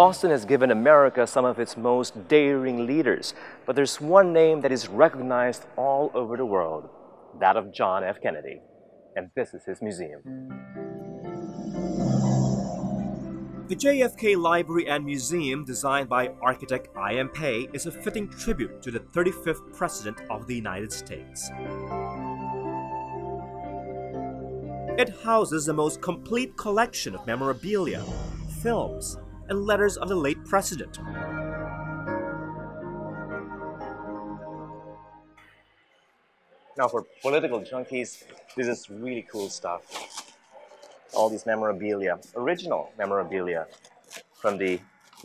Boston has given America some of its most daring leaders, but there's one name that is recognized all over the world, that of John F. Kennedy. And this is his museum. The JFK Library and Museum, designed by architect I.M. Pei, is a fitting tribute to the 35th President of the United States. It houses the most complete collection of memorabilia, films, and letters of the late president. Now, for political junkies, this is really cool stuff. All these memorabilia, original memorabilia from the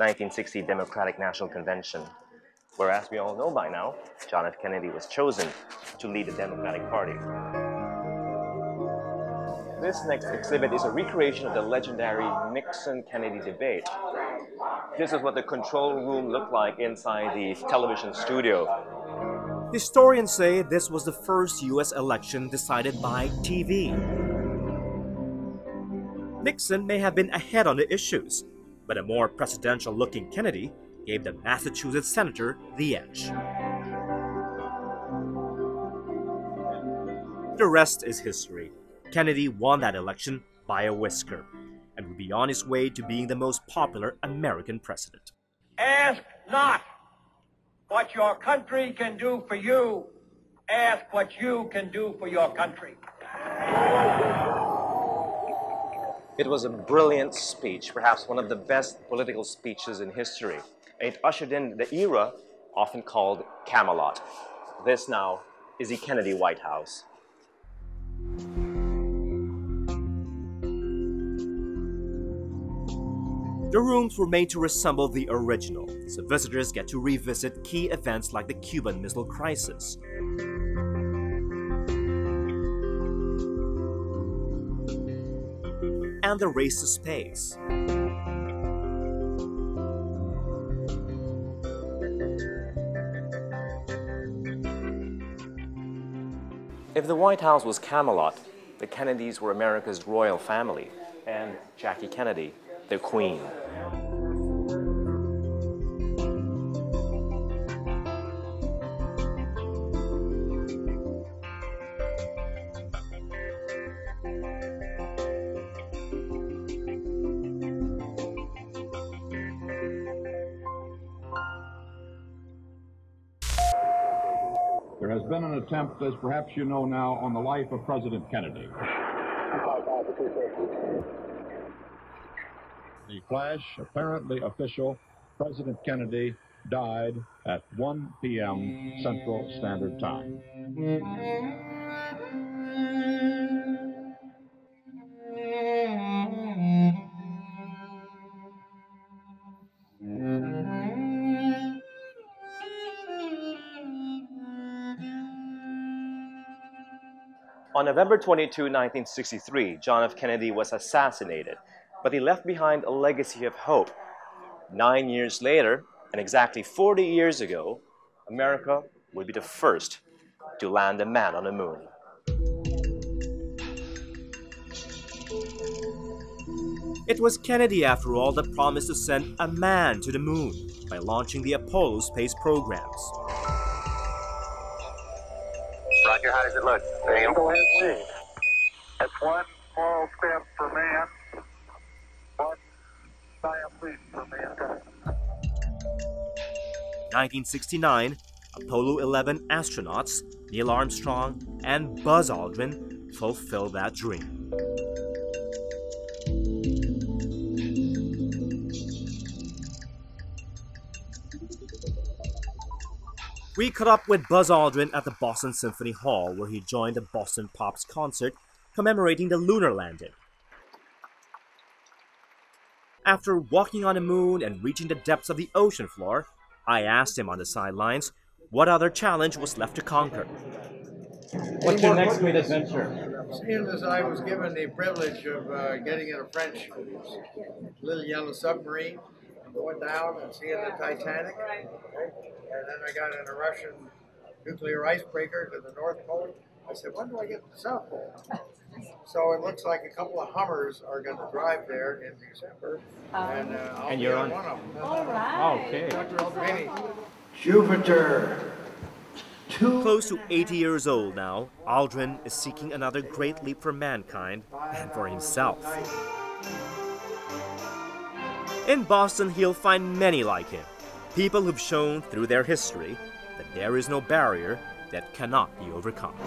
1960 Democratic National Convention, where, as we all know by now, John F. Kennedy was chosen to lead the Democratic Party. This next exhibit is a recreation of the legendary Nixon-Kennedy debate. This is what the control room looked like inside the television studio. Historians say this was the first U.S. election decided by TV. Nixon may have been ahead on the issues, but a more presidential-looking Kennedy gave the Massachusetts senator the edge. The rest is history. Kennedy won that election by a whisker and would be on his way to being the most popular American president. Ask not what your country can do for you. Ask what you can do for your country. It was a brilliant speech, perhaps one of the best political speeches in history. It ushered in the era often called Camelot. This now is the Kennedy White House. The rooms were made to resemble the original, so visitors get to revisit key events like the Cuban Missile Crisis. And the race to space. If the White House was Camelot, the Kennedys were America's royal family, and Jackie Kennedy, the Queen. There has been an attempt, as perhaps you know now, on the life of President Kennedy. The flash, apparently official, President Kennedy died at 1 p.m. Central Standard Time. On November 22, 1963, John F. Kennedy was assassinated. But he left behind a legacy of hope. 9 years later, and exactly 40 years ago, America would be the first to land a man on the moon. It was Kennedy, after all, that promised to send a man to the moon by launching the Apollo space programs. Roger, how does it look? Go ahead, please. That's one small step for man. But I am pleased for mankind. 1969, Apollo 11 astronauts Neil Armstrong and Buzz Aldrin fulfill that dream. We caught up with Buzz Aldrin at the Boston Symphony Hall, where he joined the Boston Pops concert commemorating the lunar landing. After walking on the moon and reaching the depths of the ocean floor, I asked him on the sidelines what other challenge was left to conquer. What's your next great adventure? Seeing as I was given the privilege of getting in a French little yellow submarine, going down and seeing the Titanic, and then I got in a Russian nuclear icebreaker to the North Pole, I said, when do I get to the South Pole? So it looks like a couple of Hummers are going to drive there in December, and you're on one of them. All right. Okay. Dr. Jupiter. Close to 80 years old now, Aldrin is seeking another great leap for mankind and for himself. In Boston, he'll find many like him, people who've shown through their history that there is no barrier that cannot be overcome.